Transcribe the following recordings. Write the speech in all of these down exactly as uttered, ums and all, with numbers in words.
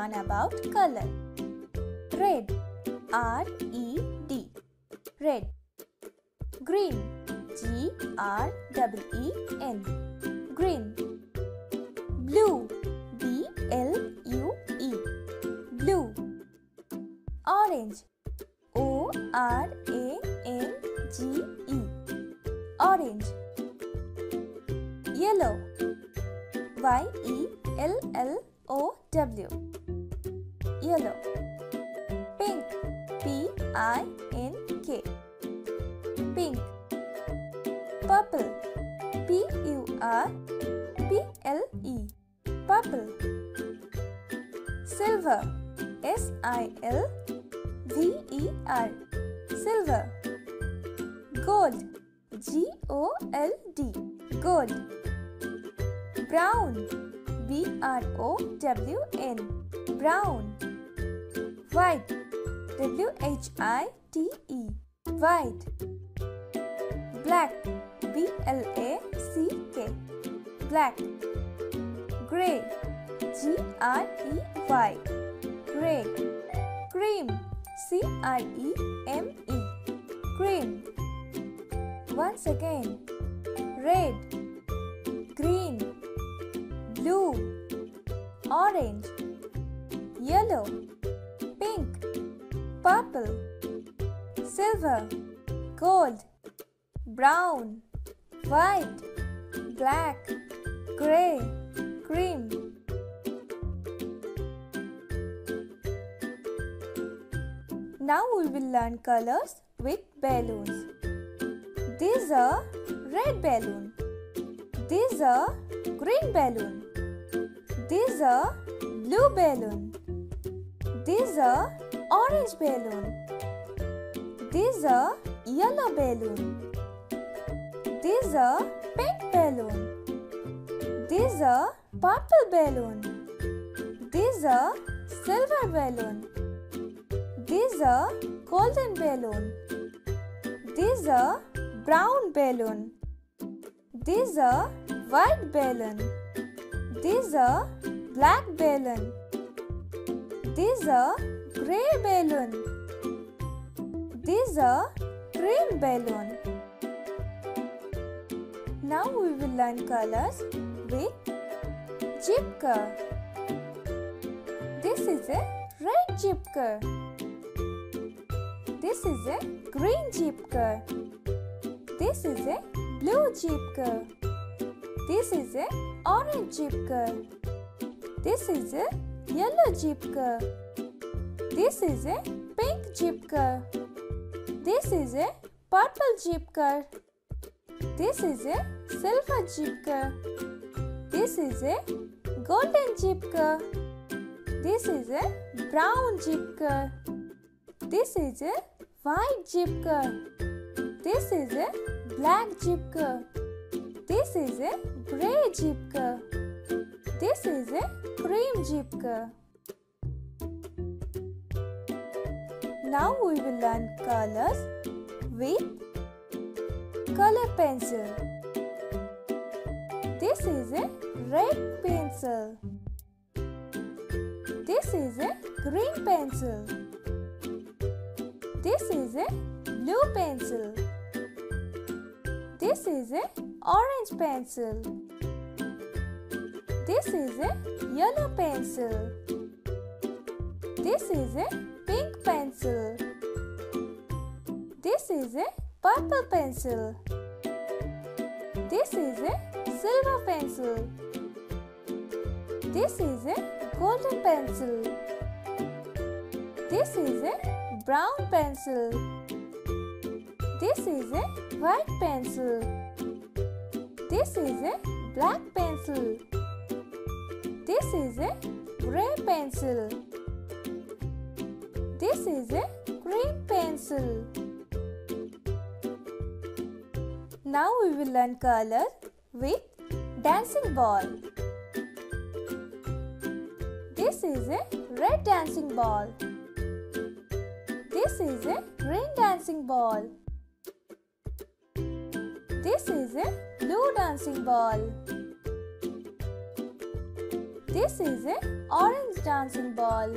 learn about color. Red, R E D, red. Green, G R E E N, green. Blue, B L U E, blue. Orange, O R A N G E, orange. Yellow, Y E L L O W, yellow. Pink, P I N K, pink. Purple, P U R P L E, purple. Silver, S I L V E R, silver. Gold, G O L D, gold. Brown, B R O W N, brown. White, W H I T E, white. Black, B L A C K, black. Grey, G R E Y, grey. Cream, C R E M E, cream. Once again, red, green, blue, orange, yellow, pink, purple, silver, gold, brown, white, black, grey, cream. Now we will learn colors with balloons. These are red balloon. These are green balloon. These are blue balloon. These are orange balloon. These are yellow balloon. These are pink balloon. These are purple balloon. These are silver balloon. These are golden balloon. These are brown balloon. These are white balloon. These are black balloon. These are grey balloon. These are cream balloon. Now we will learn colors with jipker. This is a red jipker. This is a green jipker. This is a blue jipker. This is a orange jipker. This is a yellow jipker. This is a pink jipker. This is a purple jipker. This is a silver jipker. This is a golden jipker. This is a brown jipker. This is a white jipker. This is a black jipker. This is a grey jipker. This is a cream jipker. Now we will learn colors with color pencil. This is a red pencil. This is a green pencil. This is a blue pencil. This is a orange pencil. This is a yellow pencil. This is a pink pencil. This is a purple pencil. This is a silver pencil. This is a golden pencil. This is a brown pencil. This is a white pencil. This is a black pencil. This is a gray pencil. This is a green pencil. Now we will learn color with dancing ball. This is a red dancing ball. This is a green dancing ball. This is a blue dancing ball. This is a orange dancing ball.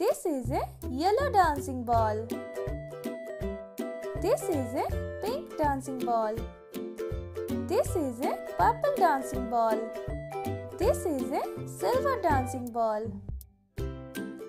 This is a yellow dancing ball. This is a pink dancing ball. This is a purple dancing ball. This is a silver dancing ball.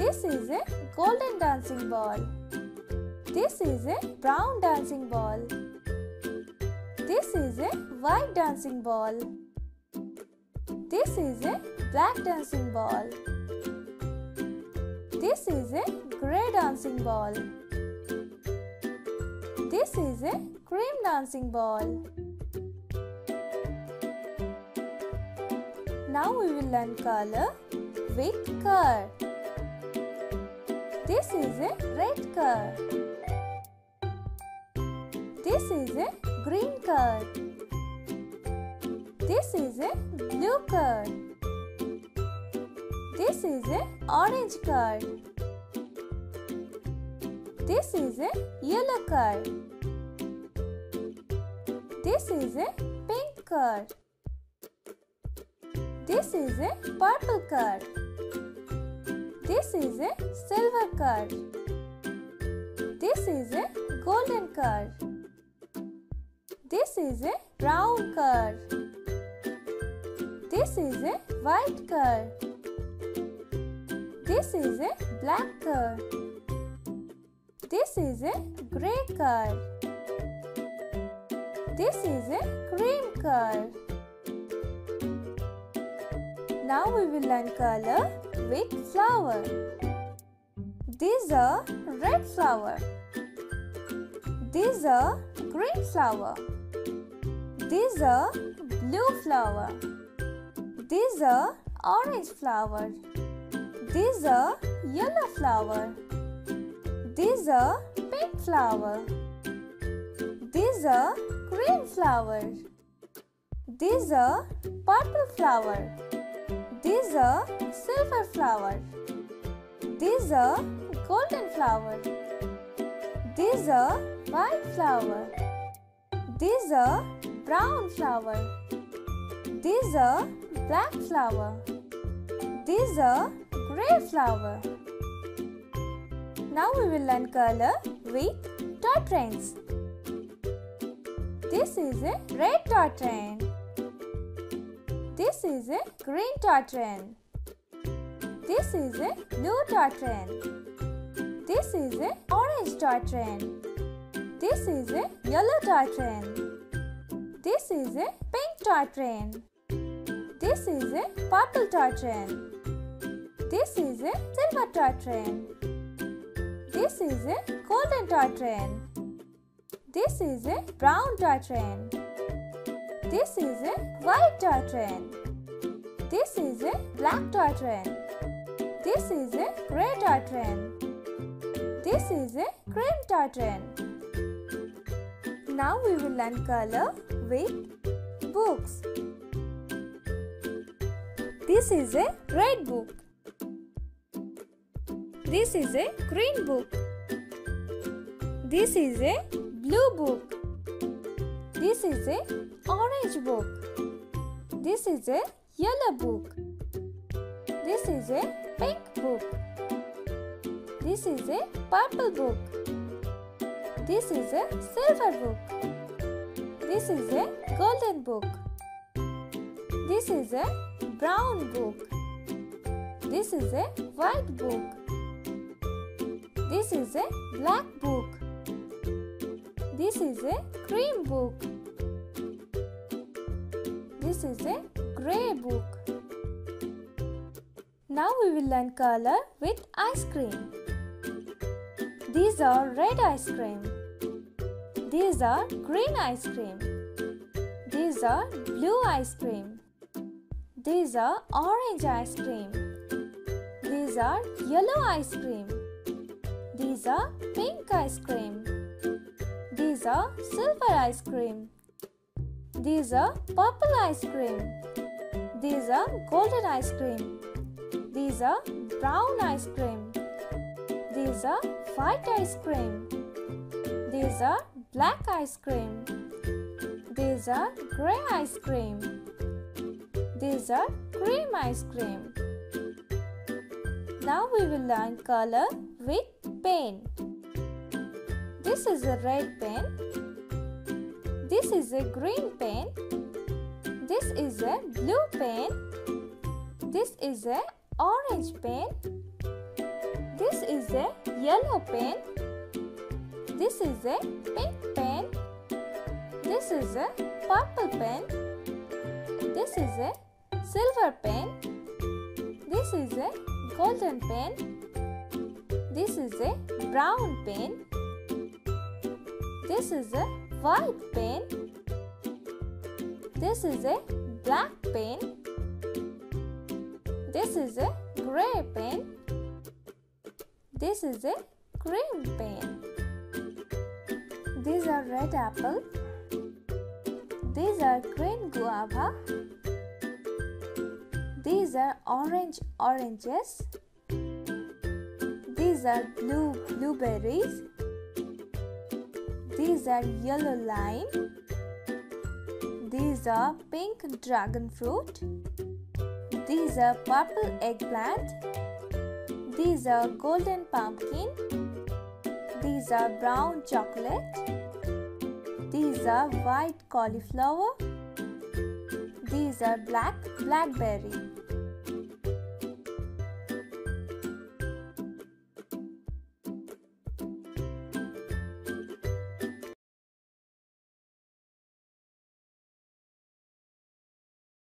This is a golden dancing ball. This is a brown dancing ball. This is a white dancing ball. This is a black dancing ball. This is a grey dancing ball. This is a cream dancing ball. Now we will learn color with cur. This is a red cur. This is a green cur. This is a blue cur. This is a orange cur. This is a yellow cur. This is a pink cur. This is a purple cur. This is a silver cur. This is a golden cur. This is a brown cur. This is a white cur. This is a black cur. This is a grey cur. This is a cream cur. Now we will learn color with flower. These are red flower. These are green flower. These are blue flower. These are orange flower. These are yellow flower. These are pink flower. These are green flower. These are purple flower. These are silver flower. These are golden flower. These are white flower. These are brown flower. These are black flower. These are grey flower. Now we will learn color with tortrains. This is a red tortrain. This is a green tortrain. This is a blue tortrain. This is a orange tortrain. This is a yellow tortrain. This is a pink tortrain. This is a purple tortrain. This is a silver tortrain. This is a golden tortrain. This is a brown tortrain. This is a white tortrain. This is a black tortrain. This is a grey tortrain. This is a cream tortrain. Now we will learn color with books. This is a red book. This is a green book. This is a blue book. This is a orange book. This is a yellow book. This is a pink book. This is a purple book. This is a silver book. This is a golden book. This is a brown book. This is a white book. This is a black book. This is a cream book. This is a grey book. Now we will learn color with ice cream. These are red ice cream. These are green ice cream. These are blue ice cream. These are orange ice cream. These are yellow ice cream. These are pink ice cream. These are silver ice cream. These are purple ice cream. These are golden ice cream. These are brown ice cream. These are white ice cream. These are black ice cream. These are grey ice cream. These are cream ice cream. Now we will learn color with paint. This is a red pen. This is a green pen. This is a blue pen. This is a orange pen. This is a yellow pen. This is a pink pen. This is a purple pen. This is a silver pen. This is a golden pen. This is a brown pen. This is a white pen. This is a black pen. This is a grey pen. This is a cream pen. These are red apple. These are green guava. These are orange oranges. These are blue blueberries. These are yellow lime. These are pink dragon fruit. These are purple eggplant. These are golden pumpkin. These are brown chocolate. These are white cauliflower. These are black blackberry.